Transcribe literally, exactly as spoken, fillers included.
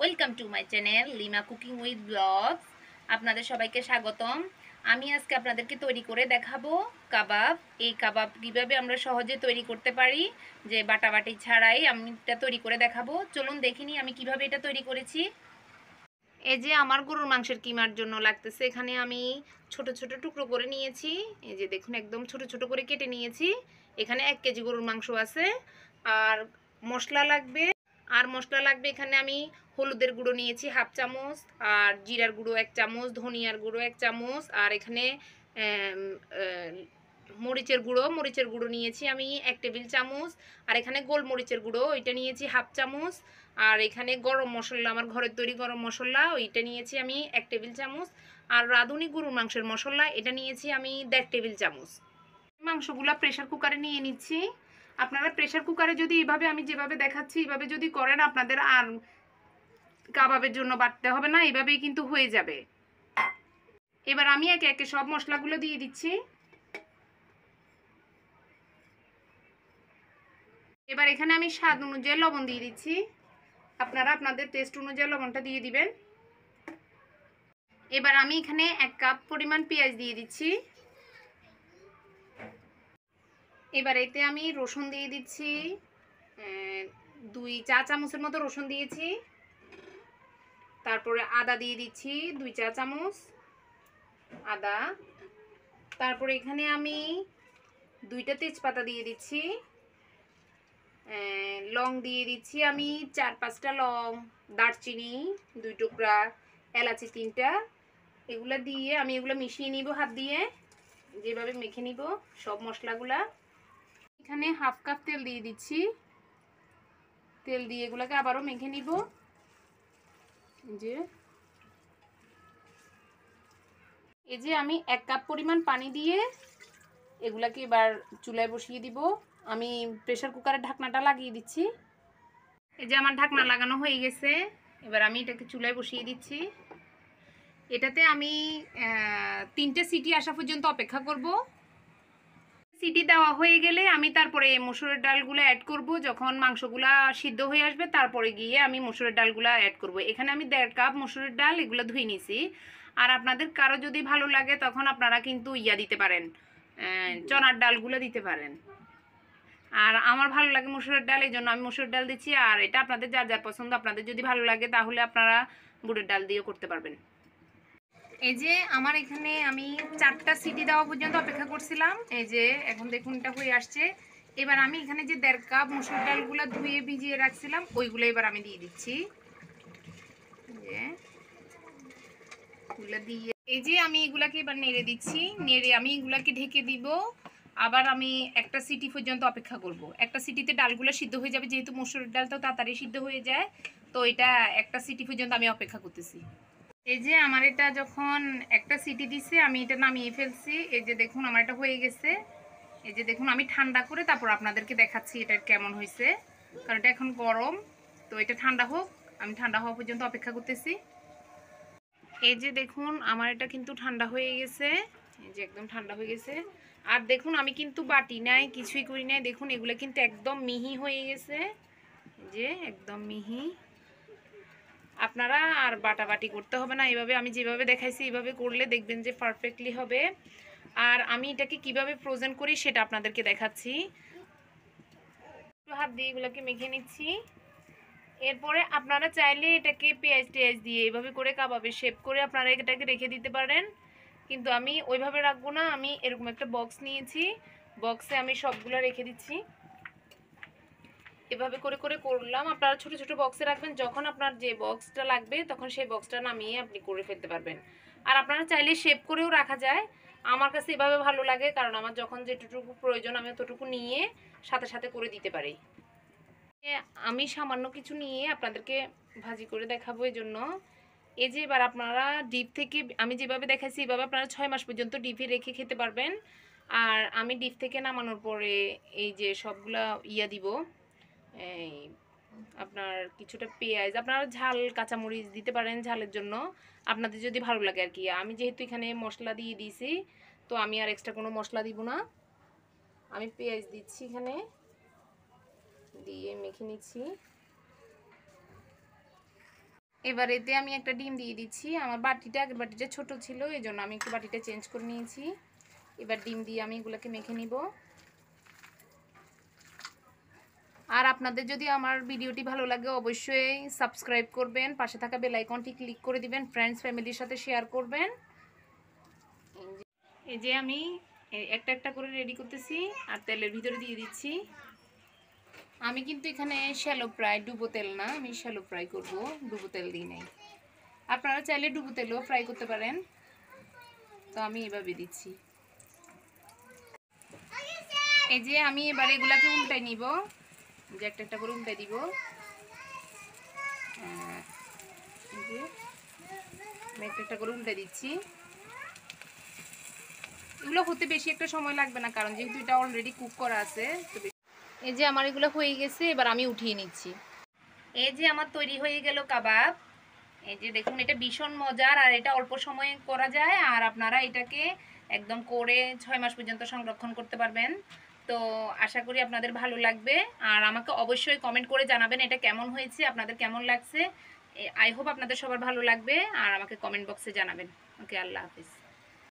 Welcome to my channel Lima cooking with blogs. आपनादेर सबाइके स्वागतम। आमी आजके आपनादेरके तैरी करे देखाबो कबाब। एई कबाब किभाबे आमरा सहजे तैरी करते पारी, जे बाटाबाटी छाड़ाई आमी एटा तैरी करे देखाबो। चलुन देखिनी आमी किभाबे एटा तैरी करेछि। एई जे आमार गरुर मांसेर किमार जोन्नो लागतेछे, एखाने आमी छोटो छोटो टुकरो करे निएछि। एई जे देखुन एकदम छोटो छोटो करे केटे निएछि। एखाने एक केजी गरुर मांस आछे। आर मसला लागबे और मसला लागबे एखाने आमी हलुदेर गुड़ो निएछि हाफ चामच, और जिरार गुड़ो एक चामच, धनियार गुड़ो एक चामच, और एखाने मरिचेर गुड़ो मरिचेर गुड़ो निएछि आमी एक टेबिल चामच, और एखाने गोलमरिचेर गुड़ो ओइटा निएछि हाफ चामच, और एखाने गरम मसला आमार घरेर तैरी गरम मसला ओइटा निएछि आमी एक टेबिल चामच, और राधुनी गरुर मांसेर मसला एटा निएछि आमी एक टेबिल चामच। मांसगुला प्रेसार कुकारे निये निচ্ছি। আপনারা প্রেসার কুকারে যদি এইভাবে আমি যেভাবে দেখাচ্ছি এইভাবে যদি করেন আপনাদের আর কাবাবের জন্য বাটতে হবে না, এইভাবেই কিন্তু হয়ে যাবে। এবার আমি একে একে সব মশলাগুলো দিয়ে দিচ্ছি। এবার এখানে আমি স্বাদ অনুযায়ী লবণ দিয়ে দিচ্ছি। আপনারা আপনাদের টেস্ট অনুযায়ী লবণটা দিয়ে দিবেন। এবার আমি এখানে এক কাপ পরিমাণ পেঁয়াজ দিয়ে দিচ্ছি। এবার এতে আমি রসুন দিয়ে দিচ্ছি, দুই চা চামচের মতো রসুন দিয়েছি। তারপরে আদা দিয়ে দিচ্ছি দুই চা চামচ আদা। তারপরে এখানে আমি দুইটা তেজপাতা দিয়ে দিচ্ছি, লং দিয়ে দিচ্ছি আমি চার পাঁচটা লং, দারচিনি দুই টুকরা, এলাচি তিনটা। এগুলা দিয়ে আমি এগুলো মিশিয়ে নিব হাত দিয়ে, যেভাবে মেখে নিব সব মশলাগুলা। এখানে হাফ কাপ তেল দিয়ে দিচ্ছি। তেল দিয়ে এগুলোকে আবারও মেখে নিব। যে এই যে আমি এক কাপ পরিমাণ পানি দিয়ে এগুলাকে এবার চুলায় বসিয়ে দিব। আমি প্রেসার কুকারের ঢাকনাটা লাগিয়ে দিচ্ছি। এই যে আমার ঢাকনা লাগানো হয়ে গেছে। এবার আমি এটাকে চুলায় বসিয়ে দিচ্ছি। এটাতে আমি তিনটে সিটি আসা পর্যন্ত অপেক্ষা করব। সিটি দেওয়া হয়ে গেলে আমি তারপরে মসুরের ডালগুলো অ্যাড করব। যখন মাংসগুলো সিদ্ধ হয়ে আসবে তারপরে গিয়ে আমি মসুরের ডালগুলো অ্যাড করব। এখানে আমি দেড় কাপ মসুরের ডাল এগুলো ধুয়ে নিয়েছি। আর আপনাদের কারো যদি ভালো লাগে তখন আপনারা কিন্তু ইয়া দিতে পারেন, চনার ডালগুলো দিতে পারেন। আর আমার ভালো লাগে মসুরের ডাল, এই জন্য আমি মসুরের ডাল দিচ্ছি। আর এটা আপনাদের যার যার পছন্দ, আপনাদের যদি ভালো লাগে তাহলে আপনারা বুটের ডাল দিয়েও করতে পারবেন। এই যে আমার এখানে আমি চারটা সিটি দেওয়া পর্যন্ত অপেক্ষা করছিলাম। এই যে এখন দেখুন এটা হয়ে আসছে। এবার আমি এখানে যে দেড় কাপ মসুর ডালগুলো ধুয়ে ভিজিয়ে রাখছিলাম ওইগুলো এবার আমি দিয়ে দিচ্ছি। দিয়ে এই যে আমি এগুলাকে এবার নেড়ে দিচ্ছি। নেড়ে আমি এগুলাকে ঢেকে দিব। আবার আমি একটা সিটি পর্যন্ত অপেক্ষা করব। একটা সিটিতে ডালগুলো সিদ্ধ হয়ে যাবে, যেহেতু মসুর ডাল তো তাড়াতাড়ি সিদ্ধ হয়ে যায়। তো এটা একটা সিটি পর্যন্ত আমি অপেক্ষা করতেছি। এই যে আমার এটা যখন একটা সিটি দিছে আমি এটা নামিয়ে ফেলছি। এই যে দেখুন আমার এটা হয়ে গেছে। এই যে দেখুন আমি ঠান্ডা করে তারপর আপনাদেরকে দেখাচ্ছি এটা কেমন হয়েছে, কারণ এটা এখন গরম। তো এটা ঠান্ডা হোক, আমি ঠান্ডা হওয়া পর্যন্ত অপেক্ষা করতেছি। এই যে দেখুন আমার এটা কিন্তু ঠান্ডা হয়ে গেছে। এই যে একদম ঠান্ডা হয়ে গেছে। আর দেখুন আমি কিন্তু বাটি নাই, কিছুই করি নাই। দেখুন এগুলো কিন্তু একদম মিহি হয়ে গেছে, যে একদম মিহি। আপনারা আর বাটাবাটি করতে হবে না, এইভাবে আমি যেভাবে দেখাইছি এইভাবে করলে দেখবেন যে পারফেক্টলি হবে। আর আমি এটাকে কিভাবে ফ্রোজেন করি সেটা আপনাদেরকে দেখাচ্ছি। হাত দিয়ে এগুলোকে মেখে নিচ্ছি। এরপরে আপনারা চাইলে এটাকে পেঁয়াজ টেয়াজ দিয়ে এইভাবে করে কাবাবে শেপ করে আপনারা এটাকে রেখে দিতে পারেন, কিন্তু আমি ওইভাবে রাখবো না। আমি এরকম একটা বক্স নিয়েছি, বক্সে আমি সবগুলো রেখে দিচ্ছি। এভাবে করে করে করলাম। আপনারা ছোট ছোট বক্সে রাখবেন, যখন আপনার যে বক্সটা লাগবে তখন সেই বক্সটা নামিয়ে আপনি করে ফেলতে পারবেন। আর আপনারা চাইলে শেপ করেও রাখা যায়। আমার কাছে এভাবে ভালো লাগে, কারণ আমার যখন যেটুকু প্রয়োজন আমি ততটুকু নিয়ে সাথে সাথে করে দিতে পারি। আমি সামান্য কিছু নিয়ে আপনাদেরকে ভাজি করে দেখাবো। এই জন্য এই যে এবার আপনারা ডিপ থেকে আমি যেভাবে দেখাচ্ছি এভাবে আপনারা ছয় মাস পর্যন্ত ডিপে রেখে খেতে পারবেন। আর আমি ডিপ থেকে নামানোর পরে এই যে সবগুলা ইয়া দিব। এই আপনার কিছুটা পেঁয়াজ, আপনারা ঝাল কাঁচামরিচ দিতে পারেন ঝালের জন্য, আপনাদের যদি ভালো লাগে আর কি। আমি যেহেতু এখানে মশলা দিয়ে দিয়েছি তো আমি আর এক্সট্রা কোনো মশলা দিব না। আমি পেঁয়াজ দিচ্ছি এখানে, দিয়ে মেখে নিচ্ছি। এবারেতে আমি একটা ডিম দিয়ে দিচ্ছি। আমার বাটিটা আগের বাটিটা ছোট ছিল, এই জন্য আমি একটু বাটিটা চেঞ্জ করে নিয়েছি। এবার ডিম দিয়ে আমি এগুলোকে মেখে নিব। আর আপনাদের যদি আমার ভিডিওটি ভালো লাগে অবশ্যই সাবস্ক্রাইব করবেন, পাশে থাকা বেল আইকনটি ক্লিক করে দিবেন, ফ্রেন্ডস ফ্যামিলির সাথে শেয়ার করবেন। এই যে আমি একটা একটা করে রেডি করতেছি আর তেলের ভিতরে দিয়ে দিচ্ছি। আমি কিন্তু এখানে শ্যালো ফ্রাই, ডুবো তেল না, আমি শ্যালো ফ্রাই করবো, ডুবো তেল দিই নাই। আপনারা চাইলে ডুবো তেলও ফ্রাই করতে পারেন, তো আমি এভাবে দিচ্ছি। এই যে আমি এবার এগুলাকে উল্টাই নিব, যে একটা একটা করে উল্টাই দিব। আমি একটা একটা করে উল্টাই দিচ্ছি। এগুলো হতে বেশি একটা সময় লাগবে না, কারণ যেহেতু এটা অলরেডি কুক করা আছে। এই যে আমার এগুলো হয়ে গেছে, এবার আমি উঠিয়ে নিচ্ছি। এই যে আমার তৈরি হয়ে গেল কাবাব। এই যে দেখুন, এটা ভীষণ মজার আর এটা অল্প সময়ে করা যায়। আর আপনারা এটাকে একদম করে ছয় মাস পর্যন্ত সংরক্ষণ করতে পারবেন। তো আশা করি আপনাদের ভালো লাগবে। আর আমাকে অবশ্যই কমেন্ট করে জানাবেন এটা কেমন হয়েছে, আপনাদের কেমন লাগছে। আই হোপ আপনাদের সবার ভালো লাগবে, আর আমাকে কমেন্ট বক্সে জানাবেন। ওকে, আল্লাহ হাফিজ।